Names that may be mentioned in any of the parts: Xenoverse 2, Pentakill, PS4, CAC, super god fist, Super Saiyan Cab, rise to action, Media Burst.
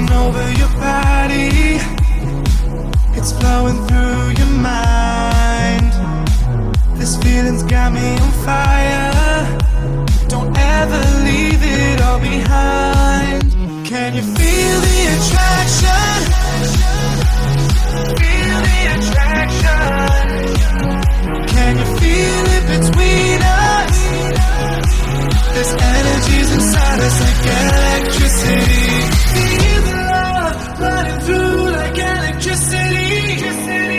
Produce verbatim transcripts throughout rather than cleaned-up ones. Taking over your body, it's flowing through your mind. This feeling's got me on fire, don't ever leave it all behind. Can you feel the attraction? Feel the attraction. Can you feel it between us? There's energies inside us like electricity. Feel the love running through like electricity. Feel the love.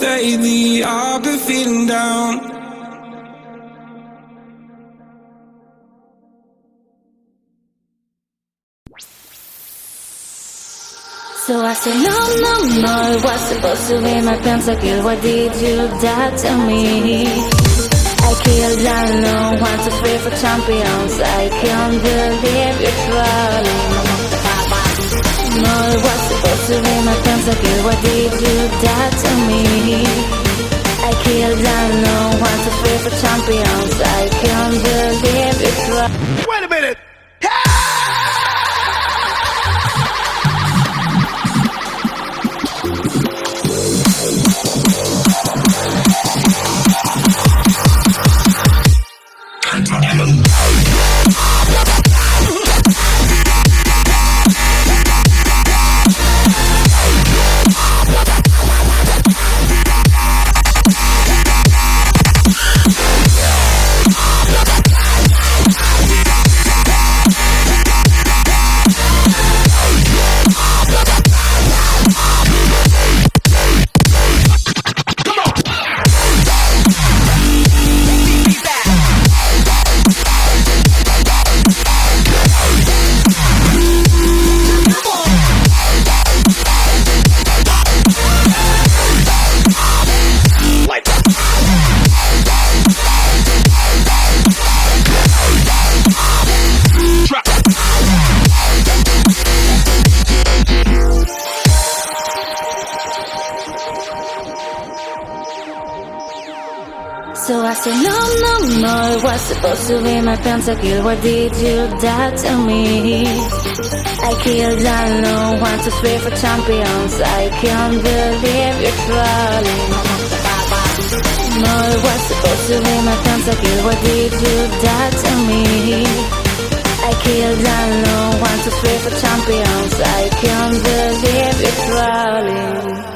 lately, I've been feeling down. So I said, no, no, no, it was supposed to be my Pentakill. Why did you do that to me? I killed unknown, one, two, three for champions. I can't believe you're trolling. No, it was supposed to be my Pentakill. Why did you do that to me? I killed unknown, one, two, three for champions. I can't believe you're trolling. Wait a minute! So I said, no, no, no, it was supposed to be my Pentakill. Why did you do that to me? I killed unknown, one, two, three for champions. I can't believe you're trolling. No, it was supposed to be my Pentakill. Why did you do that to me? I killed unknown, one, two, three for champions. I can't believe you're trolling.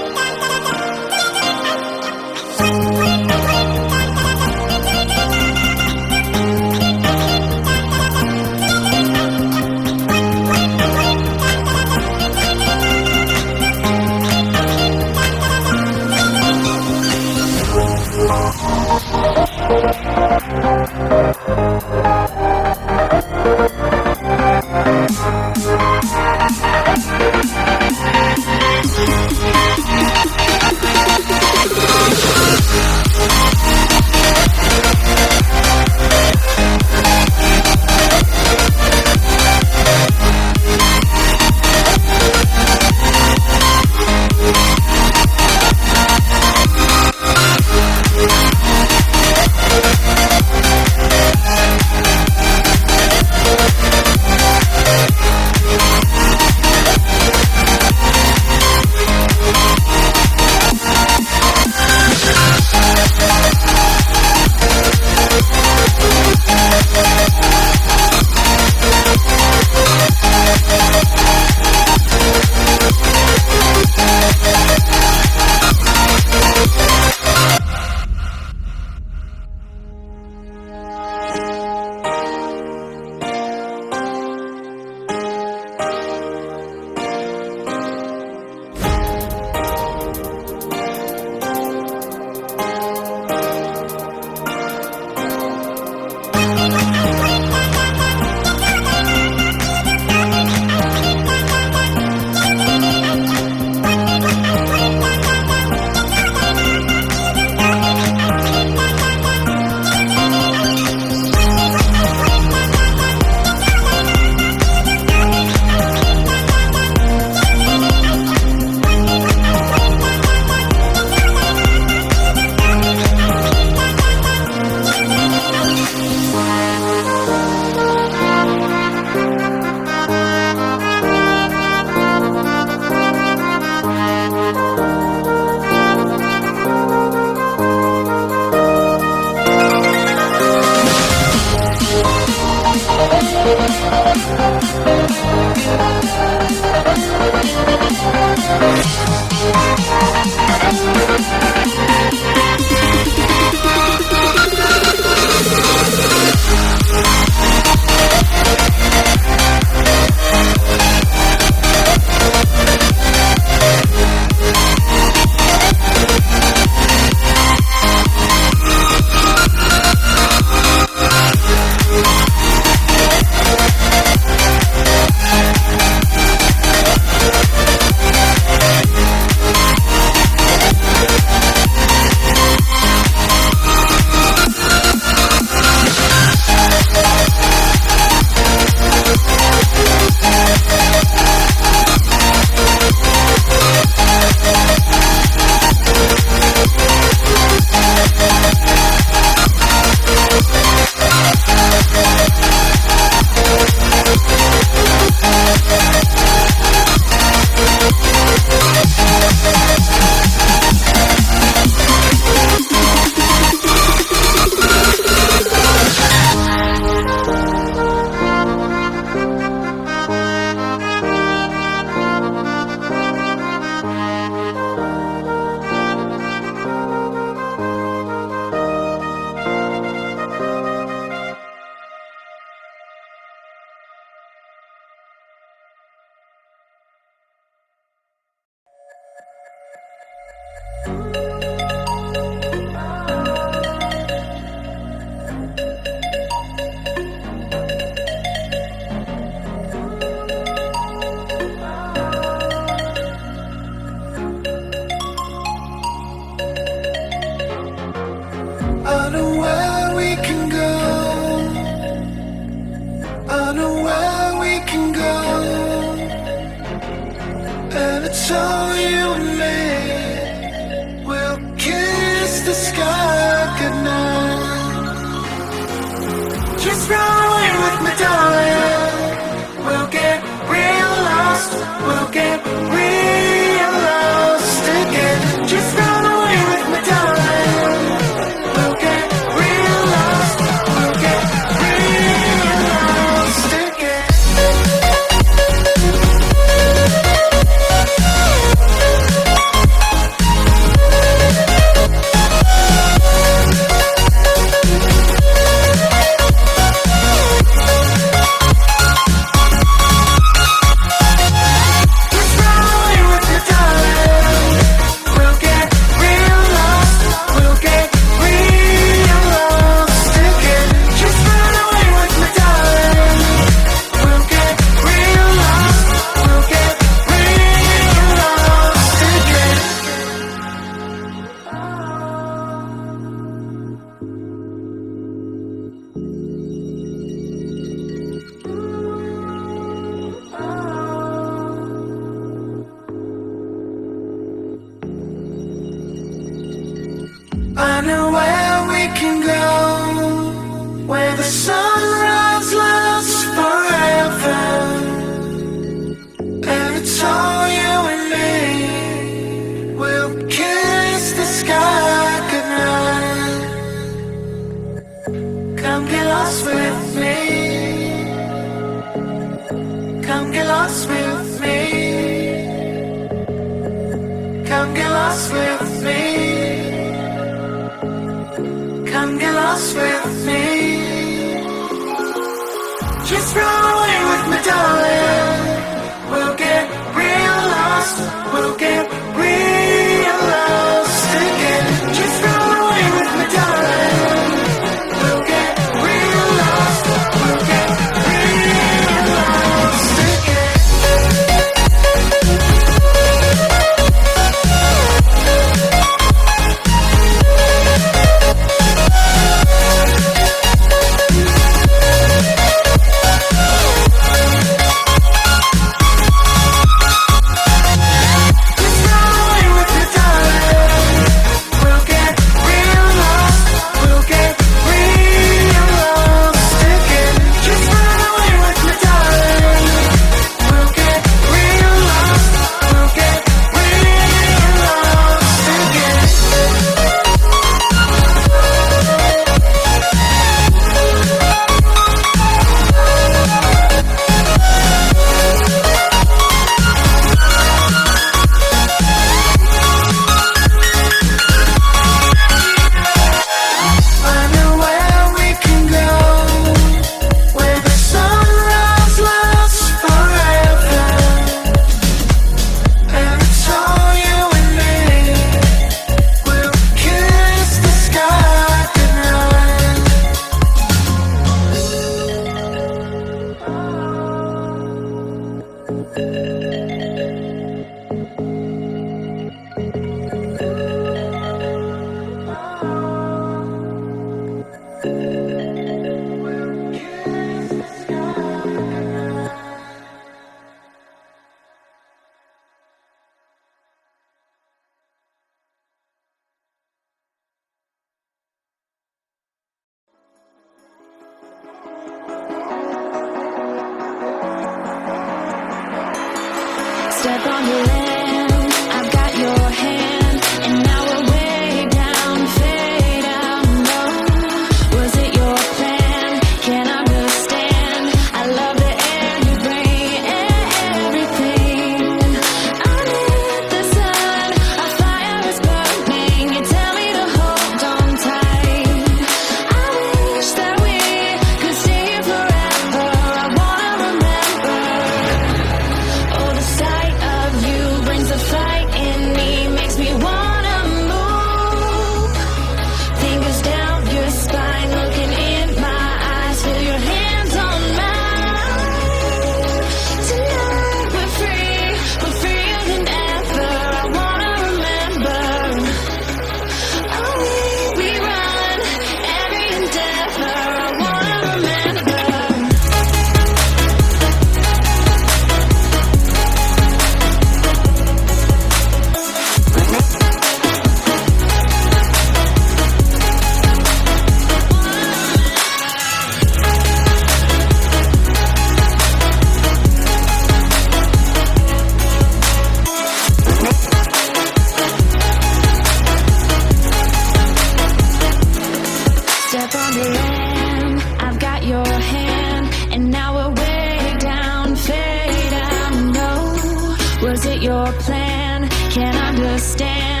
stand.